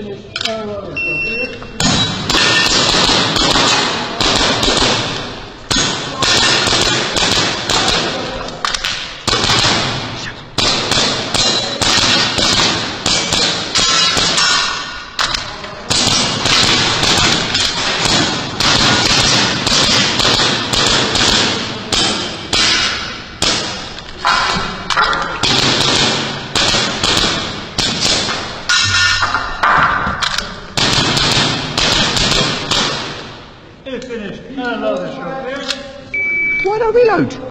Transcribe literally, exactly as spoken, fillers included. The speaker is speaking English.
section is parallel and coherent. Why don't we load?